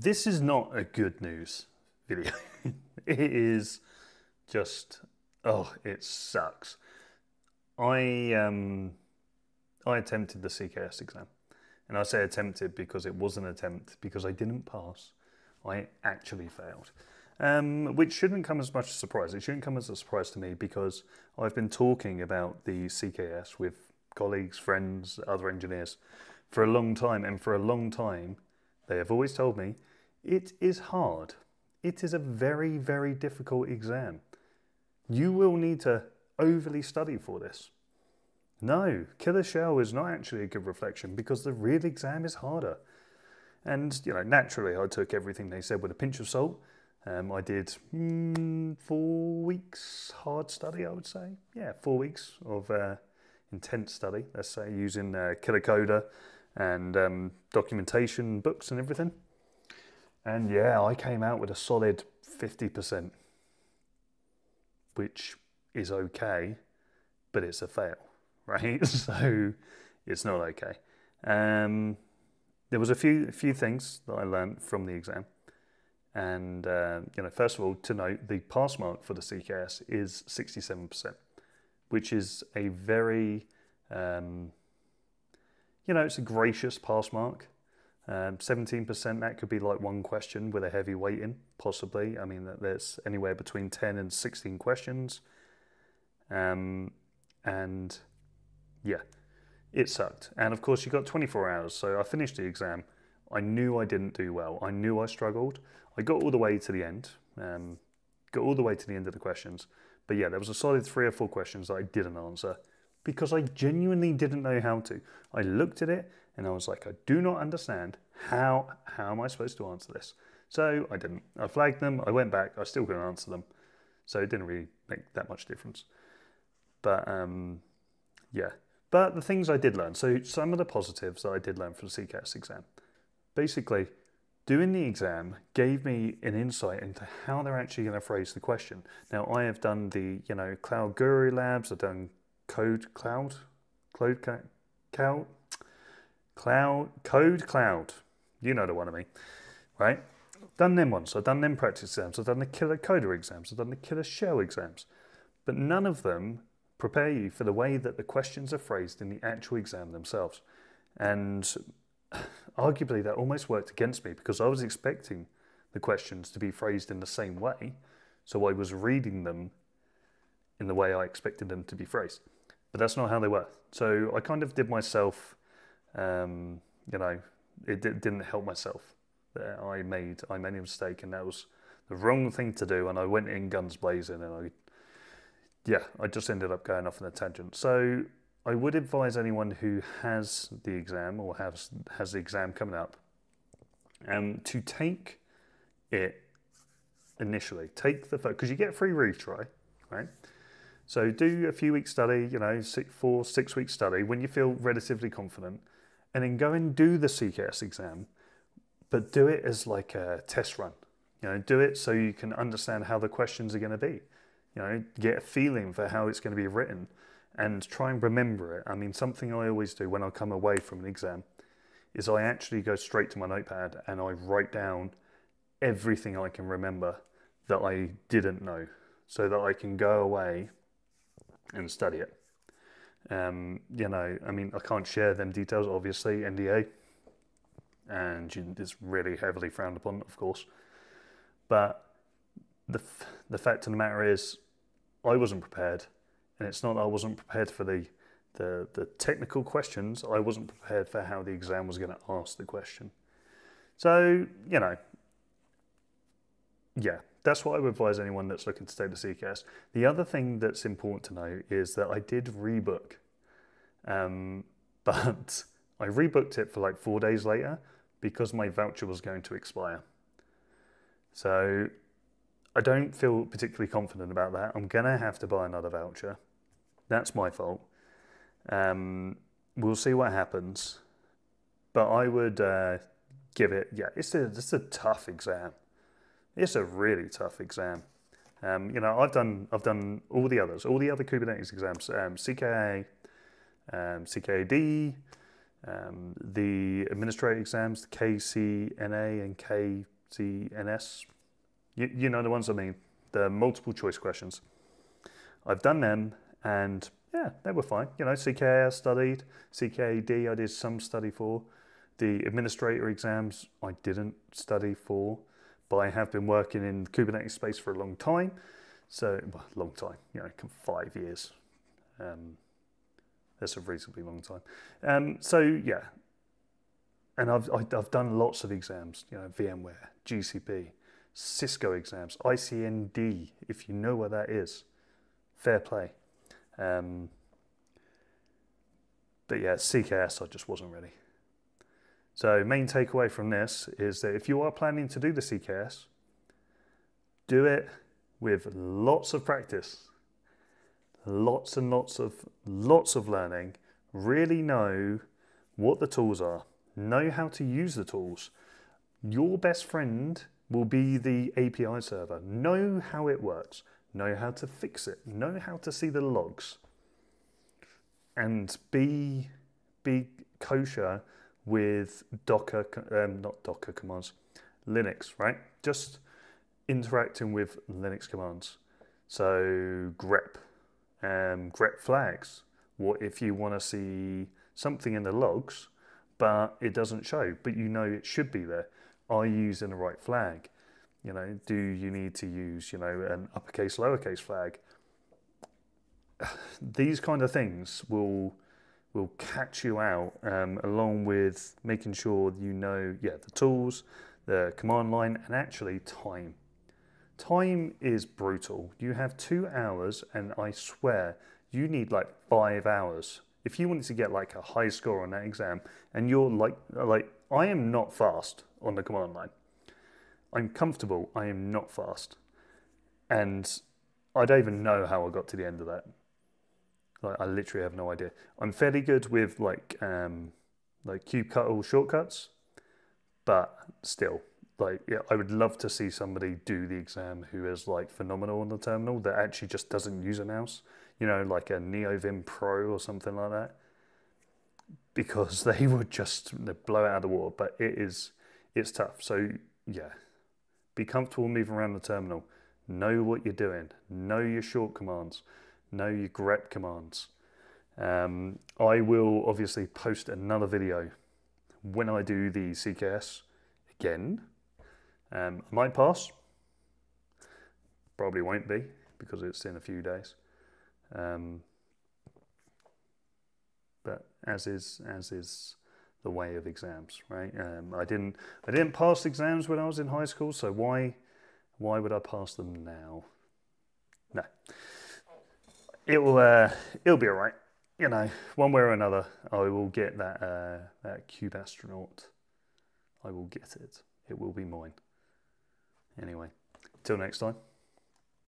This is not a good news video. It is just, oh, it sucks. I attempted the CKS exam. And I say attempted because it was an attempt, because I didn't pass. I actually failed. Which shouldn't come as much as a surprise. It shouldn't come as a surprise to me because I've been talking about the CKS with colleagues, friends, other engineers for a long time. And for a long time, they have always told me it is hard. It is a very, very difficult exam. You will need to overly study for this. No, Killer Shell is not actually a good reflection because the real exam is harder. And, you know, naturally I took everything they said with a pinch of salt. I did 4 weeks hard study, I would say. Yeah, 4 weeks of intense study, let's say, using KillerCoda and documentation, books and everything. And yeah, I came out with a solid 50%, which is okay, but it's a fail, right? So it's not okay. There was a few things that I learned from the exam. And, you know, first of all, to note, the pass mark for the CKS is 67%, which is a very, you know, it's a gracious pass mark. 17%, that could be like one question with a heavy weight in, possibly. I mean, there's anywhere between 10 and 16 questions. And yeah, it sucked. And of course, you got 24 hours. So I finished the exam. I knew I didn't do well. I knew I struggled. I got all the way to the end, got all the way to the end of the questions. But yeah, there was a solid 3 or 4 questions that I didn't answer because I genuinely didn't know how to. I looked at it and I was like, I do not understand. How am I supposed to answer this? So I didn't. I flagged them. I went back. I still couldn't answer them. So it didn't really make that much difference. But yeah, but the things I did learn. So some of the positives that I did learn from the CKS exam. Basically, doing the exam gave me an insight into how they're actually going to phrase the question. Now, I have done the, you know, Cloud Guru labs. I've done Code Cloud, Code Cloud. You know the one I mean, right? Done them once. I've done them practice exams. I've done the KillerCoda exams. I've done the Killer Shell exams. But none of them prepare you for the way that the questions are phrased in the actual exam themselves. And arguably, that almost worked against me because I was expecting the questions to be phrased in the same way. So I was reading them in the way I expected them to be phrased. But that's not how they were. So I kind of did myself, you know, it didn't help myself. I made a mistake and that was the wrong thing to do. And I went in guns blazing and I just ended up going off on a tangent. So I would advise anyone who has the exam or has the exam coming up to take it initially. Take the first, because you get a free retry, right? So do a few weeks study, you know, 4, 6 weeks study when you feel relatively confident, and then go and do the CKS exam, but do it as like a test run. You know, do it so you can understand how the questions are going to be. You know, get a feeling for how it's going to be written. And try and remember it. I mean, something I always do when I come away from an exam is I actually go straight to my notepad and I write down everything I can remember that I didn't know so that I can go away and study it. You know, I mean, I can't share them details, obviously, NDA. And it's really heavily frowned upon, of course. But the fact of the matter is I wasn't prepared. And it's not that I wasn't prepared for the technical questions, I wasn't prepared for how the exam was going to ask the question. So, you know, yeah, that's what I would advise anyone that's looking to take the CKS. The other thing that's important to know is that I did rebook, but I rebooked it for like 4 days later because my voucher was going to expire. So I don't feel particularly confident about that. I'm going to have to buy another voucher. That's my fault. We'll see what happens. But I would give it, yeah, it's a tough exam. It's a really tough exam. You know, I've done all the other Kubernetes exams, CKA, CKAD, The administrative exams, the KCNA and KCNS, you know the ones I mean, the multiple choice questions. I've done them and yeah, they were fine. You know, CKS studied, CKAD I did some study for. The administrator exams I didn't study for, but I have been working in the Kubernetes space for a long time. So, well, long time, you know, 5 years. That's a reasonably long time. So yeah, and I've done lots of exams, you know, VMware, GCP, Cisco exams, ICND, if you know what that is, fair play. But yeah, CKS, I just wasn't ready. So main takeaway from this is that if you are planning to do the CKS, do it with lots of practice. Lots and lots of learning. Really know what the tools are. Know how to use the tools. Your best friend will be the API server. Know how it works. Know how to fix it. Know how to see the logs. And be kosher with Docker, not Docker commands, Linux, right? Just interacting with Linux commands. So grep. Grep flags. What if you want to see something in the logs but it doesn't show, but you know it should be there? Are you using the right flag? You know, do you need to use, you know, an uppercase lowercase flag? These kind of things will catch you out, along with making sure you know, yeah, the tools, the command line, and actually time. Time is brutal. You have 2 hours and I swear you need like 5 hours. If you wanted to get like a high score on that exam, and you're like I am not fast on the command line. I'm comfortable, I am not fast. And I don't even know how I got to the end of that. Like I literally have no idea. I'm fairly good with like kubectl shortcuts, but still. Like, yeah, I would love to see somebody do the exam who is like phenomenal on the terminal that actually just doesn't use a mouse, you know, like a NeoVim Pro or something like that, because they would just blow it out of the water. But it's tough. So yeah, be comfortable moving around the terminal, know what you're doing, know your short commands, know your grep commands. I will obviously post another video when I do the CKS again. I might pass, probably won't be, because it's in a few days. But as is the way of exams, right? I didn't pass exams when I was in high school, so why would I pass them now? No, it'll be all right. You know, one way or another, I will get that that Cube Astronaut. I will get it. It will be mine. Anyway, till next time.